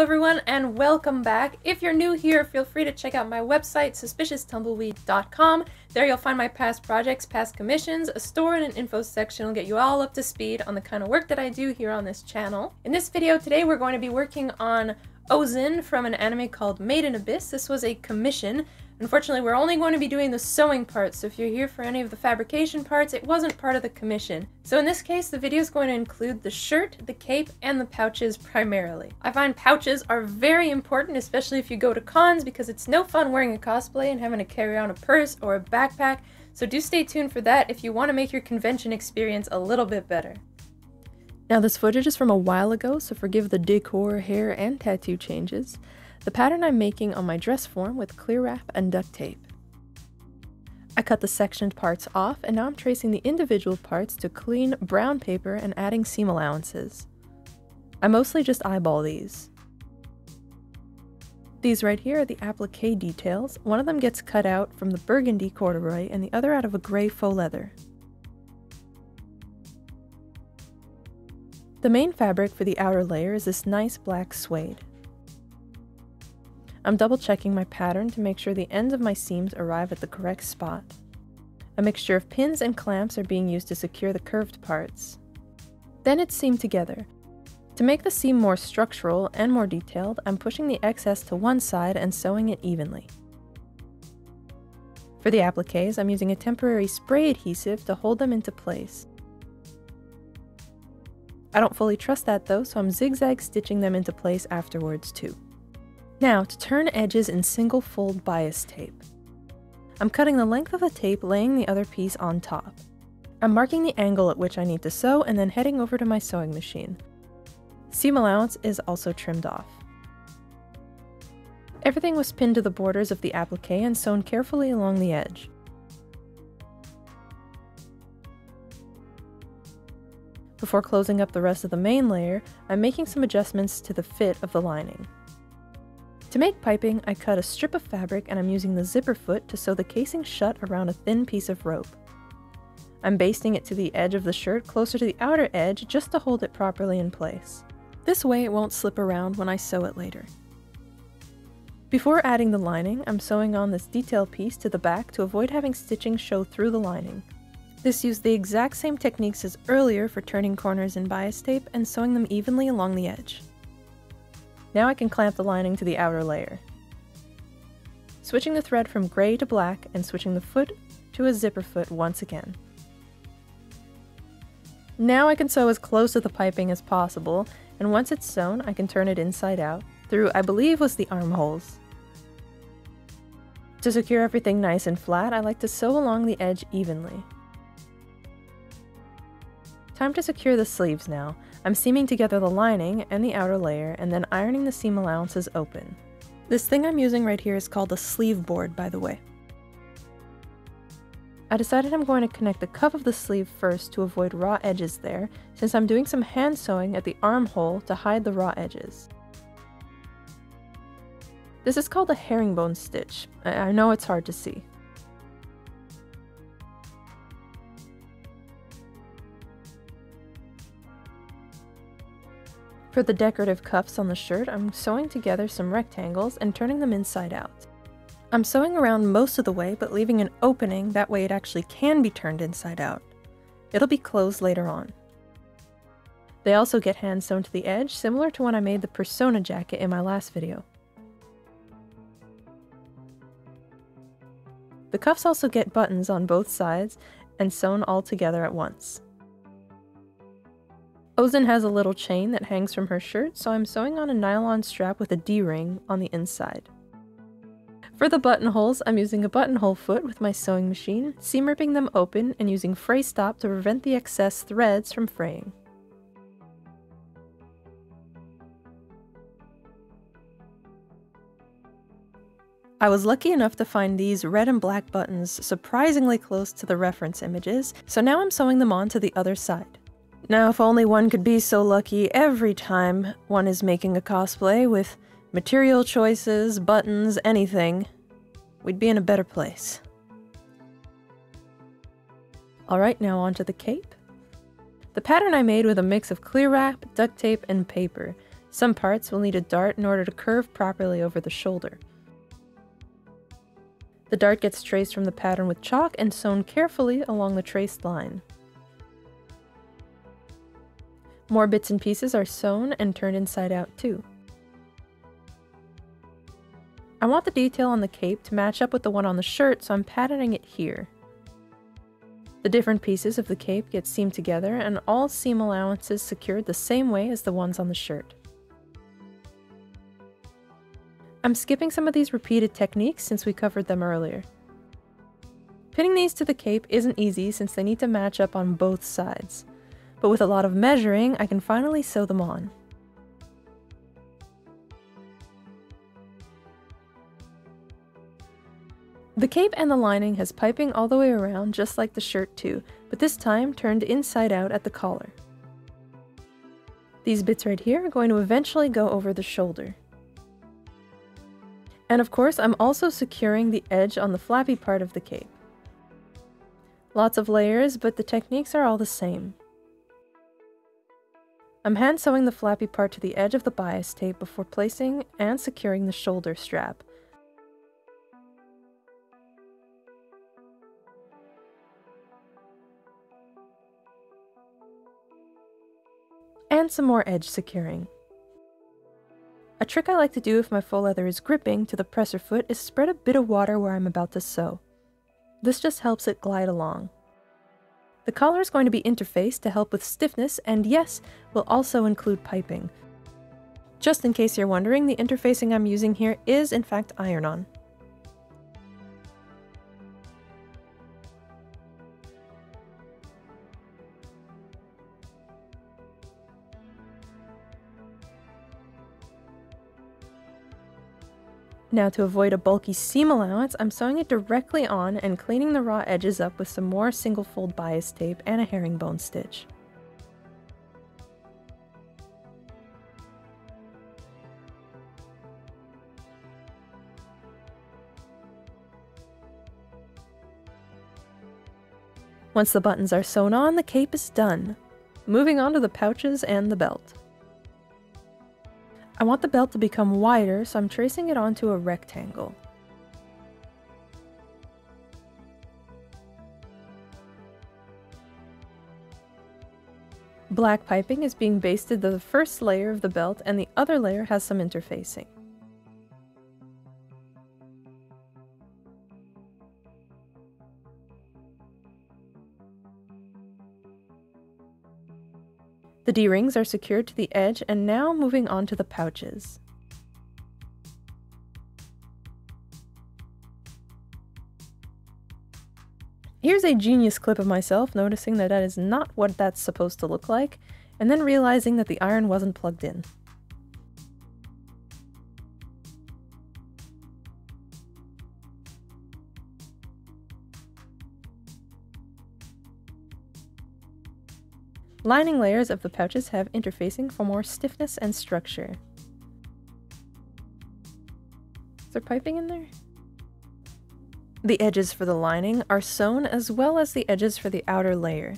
Hello everyone and welcome back. If you're new here, feel free to check out my website, SuspiciousTumbleweed.com. There you'll find my past projects, past commissions, a store and an info section will get you all up to speed on the kind of work that I do here on this channel. In this video today, we're going to be working on Ozen from an anime called Made in Abyss. This was a commission. Unfortunately, we're only going to be doing the sewing part, so if you're here for any of the fabrication parts, it wasn't part of the commission. So in this case, the video is going to include the shirt, the cape, and the pouches primarily. I find pouches are very important, especially if you go to cons, because it's no fun wearing a cosplay and having to carry on a purse or a backpack, so do stay tuned for that if you want to make your convention experience a little bit better. Now this footage is from a while ago, so forgive the decor, hair, and tattoo changes. The pattern I'm making on my dress form with clear wrap and duct tape. I cut the sectioned parts off and now I'm tracing the individual parts to clean brown paper and adding seam allowances. I mostly just eyeball these. These right here are the applique details. One of them gets cut out from the burgundy corduroy and the other out of a gray faux leather. The main fabric for the outer layer is this nice black suede. I'm double checking my pattern to make sure the ends of my seams arrive at the correct spot. A mixture of pins and clamps are being used to secure the curved parts. Then it's seamed together. To make the seam more structural and more detailed, I'm pushing the excess to one side and sewing it evenly. For the appliques, I'm using a temporary spray adhesive to hold them into place. I don't fully trust that though, so I'm zigzag stitching them into place afterwards too. Now to turn edges in single fold bias tape. I'm cutting the length of the tape, laying the other piece on top. I'm marking the angle at which I need to sew and then heading over to my sewing machine. Seam allowance is also trimmed off. Everything was pinned to the borders of the applique and sewn carefully along the edge. Before closing up the rest of the main layer, I'm making some adjustments to the fit of the lining. To make piping, I cut a strip of fabric and I'm using the zipper foot to sew the casing shut around a thin piece of rope. I'm basting it to the edge of the shirt closer to the outer edge just to hold it properly in place. This way it won't slip around when I sew it later. Before adding the lining, I'm sewing on this detail piece to the back to avoid having stitching show through the lining. This used the exact same techniques as earlier for turning corners in bias tape and sewing them evenly along the edge. Now I can clamp the lining to the outer layer. Switching the thread from gray to black and switching the foot to a zipper foot once again. Now I can sew as close to the piping as possible, and once it's sewn I can turn it inside out through, I believe was the armholes. To secure everything nice and flat, I like to sew along the edge evenly. Time to secure the sleeves now. I'm seaming together the lining and the outer layer and then ironing the seam allowances open. This thing I'm using right here is called a sleeve board, by the way. I decided I'm going to connect the cuff of the sleeve first to avoid raw edges there, since I'm doing some hand sewing at the armhole to hide the raw edges. This is called a herringbone stitch. I know it's hard to see. For the decorative cuffs on the shirt, I'm sewing together some rectangles and turning them inside out. I'm sewing around most of the way, but leaving an opening, that way it actually can be turned inside out. It'll be closed later on. They also get hand sewn to the edge, similar to when I made the Persona jacket in my last video. The cuffs also get buttons on both sides and sewn all together at once. Ozen has a little chain that hangs from her shirt, so I'm sewing on a nylon strap with a D-ring on the inside. For the buttonholes, I'm using a buttonhole foot with my sewing machine, seam ripping them open and using fray stop to prevent the excess threads from fraying. I was lucky enough to find these red and black buttons surprisingly close to the reference images, so now I'm sewing them on to the other side. Now, if only one could be so lucky every time one is making a cosplay with material choices, buttons, anything, we'd be in a better place. Alright, now onto the cape. The pattern I made with a mix of clear wrap, duct tape, and paper. Some parts will need a dart in order to curve properly over the shoulder. The dart gets traced from the pattern with chalk and sewn carefully along the traced line. More bits and pieces are sewn and turned inside out too. I want the detail on the cape to match up with the one on the shirt, so I'm patterning it here. The different pieces of the cape get seamed together and all seam allowances secured the same way as the ones on the shirt. I'm skipping some of these repeated techniques since we covered them earlier. Pinning these to the cape isn't easy since they need to match up on both sides, but with a lot of measuring, I can finally sew them on. The cape and the lining has piping all the way around, just like the shirt too, but this time turned inside out at the collar. These bits right here are going to eventually go over the shoulder. And of course, I'm also securing the edge on the flappy part of the cape. Lots of layers, but the techniques are all the same. I'm hand sewing the flappy part to the edge of the bias tape before placing and securing the shoulder strap. And some more edge securing. A trick I like to do if my faux leather is gripping to the presser foot is spread a bit of water where I'm about to sew. This just helps it glide along. The collar is going to be interfaced to help with stiffness, and yes, will also include piping. Just in case you're wondering, the interfacing I'm using here is in fact iron-on. Now, to avoid a bulky seam allowance, I'm sewing it directly on and cleaning the raw edges up with some more single fold bias tape and a herringbone stitch. Once the buttons are sewn on, the cape is done. Moving on to the pouches and the belt. I want the belt to become wider, so I'm tracing it onto a rectangle. Black piping is being basted to the first layer of the belt, and the other layer has some interfacing. The D-rings are secured to the edge, and now moving on to the pouches. Here's a genius clip of myself noticing that that is not what that's supposed to look like, and then realizing that the iron wasn't plugged in. Lining layers of the pouches have interfacing for more stiffness and structure. Is there piping in there? The edges for the lining are sewn as well as the edges for the outer layer.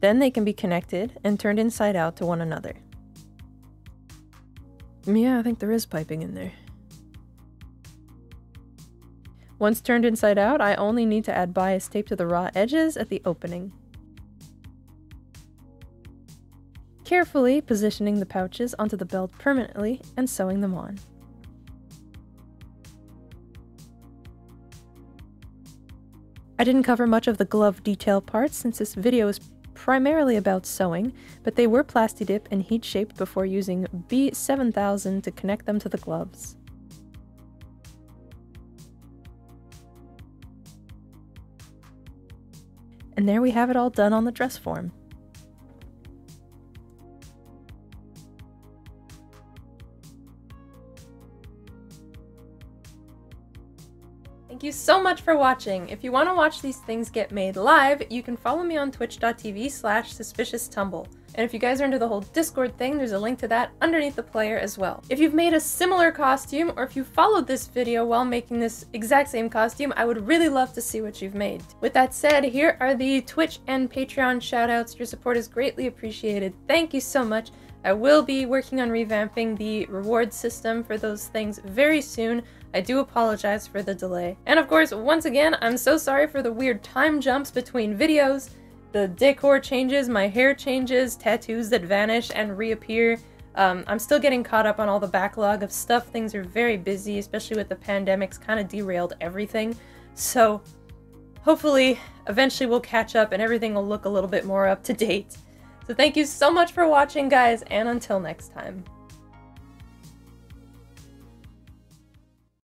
Then they can be connected and turned inside out to one another. Yeah, I think there is piping in there. Once turned inside out, I only need to add bias tape to the raw edges at the opening. Carefully positioning the pouches onto the belt permanently and sewing them on. I didn't cover much of the glove detail parts since this video is primarily about sewing, but they were Plasti Dip and heat shaped before using B7000 to connect them to the gloves. And there we have it all done on the dress form. Thank you so much for watching. If you want to watch these things get made live, you can follow me on Twitch.tv/SuspiciousTumble. And if you guys are into the whole Discord thing, there's a link to that underneath the player as well. If you've made a similar costume, or if you followed this video while making this exact same costume, I would really love to see what you've made. With that said, here are the Twitch and Patreon shoutouts. Your support is greatly appreciated. Thank you so much. I will be working on revamping the reward system for those things very soon. I do apologize for the delay. And of course, once again, I'm so sorry for the weird time jumps between videos. The decor changes, my hair changes, tattoos that vanish and reappear. I'm still getting caught up on all the backlog of stuff. Things are very busy, especially with the pandemics, kind of derailed everything. So hopefully, eventually we'll catch up and everything will look a little bit more up to date. So thank you so much for watching, guys, and until next time.